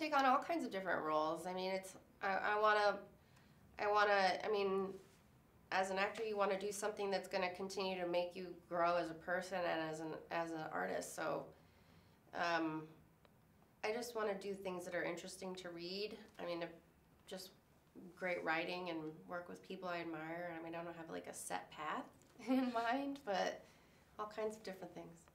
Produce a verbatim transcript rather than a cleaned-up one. take on all kinds of different roles. I mean, it's I, I want to, I want to, I mean, as an actor, you want to do something that's going to continue to make you grow as a person and as an as an artist. So, um, I just want to do things that are interesting to read. I mean, just great writing and work with people I admire. I mean, I don't have like a set path in mind, but all kinds of different things.